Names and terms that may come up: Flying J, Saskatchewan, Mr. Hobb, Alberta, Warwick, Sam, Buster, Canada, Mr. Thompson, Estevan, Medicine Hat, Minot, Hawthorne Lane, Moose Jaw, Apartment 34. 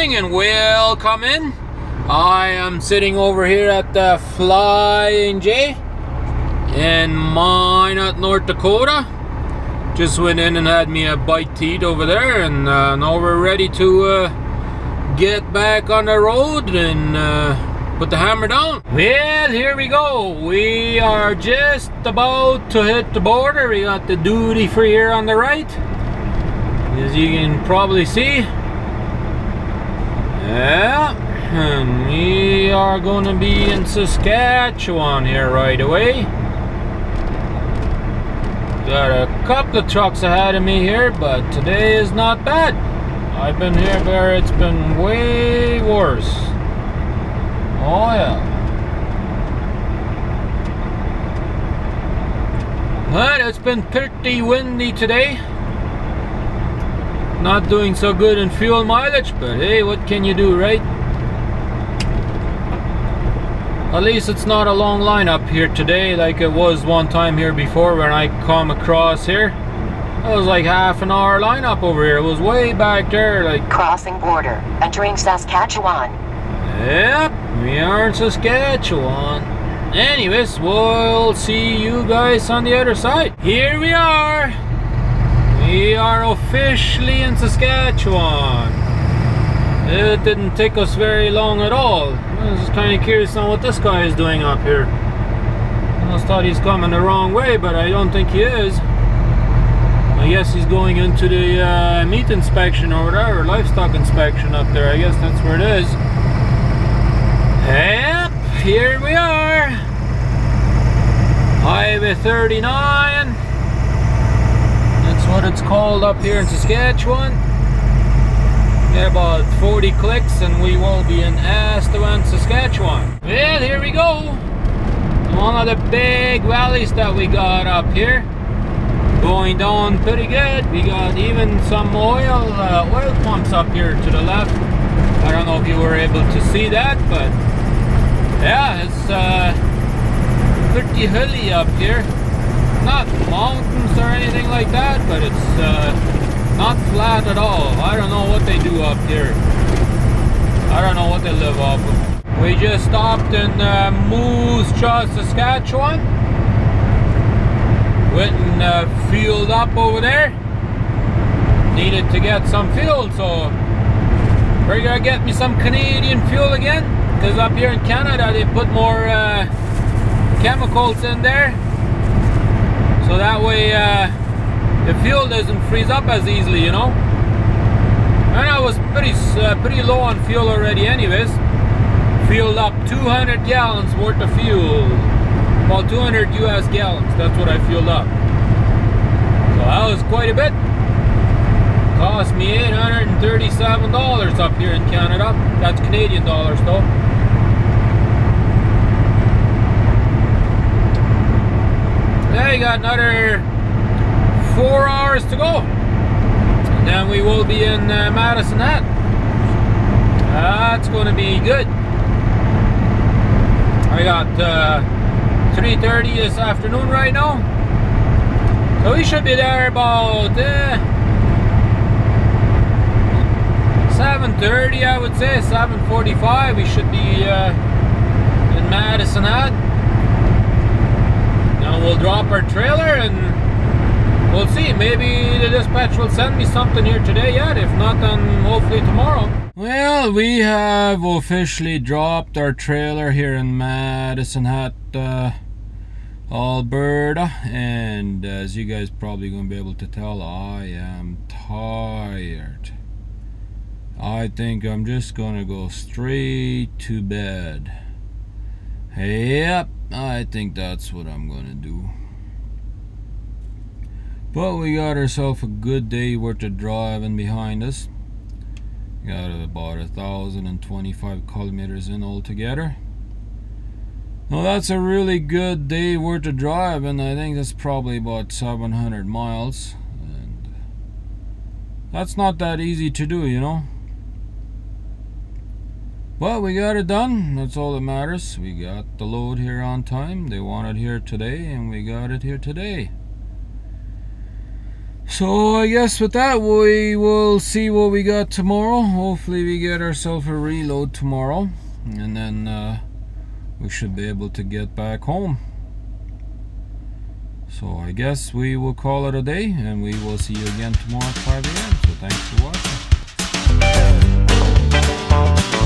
morning and welcome in. I am sitting over here at the Flying J in Minot, North Dakota. Just went in and had me a bite to eat over there, and now we're ready to get back on the road and put the hammer down. Well, here we go. We are just about to hit the border. We got the duty free here on the right, as you can probably see. Yeah, and we are going to be in Saskatchewan here right away. Got a couple of trucks ahead of me here, but today is not bad. I've been here where it's been way worse. Oh yeah. Well, it's been pretty windy today. Not doing so good in fuel mileage, but hey, what can you do, right? At least it's not a long line up here today like it was one time here before when I come across here. It was like half an hour line up over here. It was way back there, like crossing border, entering Saskatchewan. Yep, we are in Saskatchewan. Anyways, we'll see you guys on the other side. Here we are. We are officially in Saskatchewan. It didn't take us very long at all. I was just kind of curious on what this guy is doing up here. I almost thought he's coming the wrong way, but I don't think he is. I guess he's going into the meat inspection or whatever, livestock inspection up there. I guess that's where it is. Yep, here we are. Highway 39. That's what it's called up here in Saskatchewan. Get about 40 clicks and we will be in Estevan, Saskatchewan. Well, here we go. One of the big valleys that we got up here. Going down pretty good. We got even some oil pumps up here to the left. I don't know if you were able to see that, but yeah, it's pretty hilly up here. Not mountains or anything like that, but it's not flat at all. I don't know what they do up here. I don't know what they live off of. We just stopped in Moose Jaw, Saskatchewan. Went and fueled up over there. Needed to get some fuel, so we're gonna get me some Canadian fuel again, because up here in Canada they put more chemicals in there, so that way the fuel doesn't freeze up as easily, you know. And I was pretty low on fuel already anyways. Fueled up 200 gallons worth of fuel. About 200 US gallons, that's what I fueled up. So that was quite a bit. Cost me $837 up here in Canada. That's Canadian dollars though. Now you got another 4 hours to go, and then we will be in Medicine Hat. That's gonna be good. I got 3:30 this afternoon right now, so we should be there about 7:30, I would say. 7:45 we should be in Medicine Hat. Now we'll drop our trailer and we'll see. Maybe the dispatch will send me something here today yet. If not, then hopefully tomorrow. Well, we have officially dropped our trailer here in Medicine Hat, Alberta, and as you guys probably gonna be able to tell, I am tired. I think I'm just gonna go straight to bed. Yep, I think that's what I'm gonna do. But we got ourselves a good day worth of driving behind us. Got about 1,025 kilometers in altogether. Now that's a really good day worth of driving. I think that's probably about 700 miles. And that's not that easy to do, you know. Well, we got it done. That's all that matters. We got the load here on time. They want it here today, and we got it here today. So I guess with that, we will see what we got tomorrow. Hopefully we get ourselves a reload tomorrow, and then we should be able to get back home. So I guess we will call it a day, and we will see you again tomorrow at 5 a.m. So thanks for watching.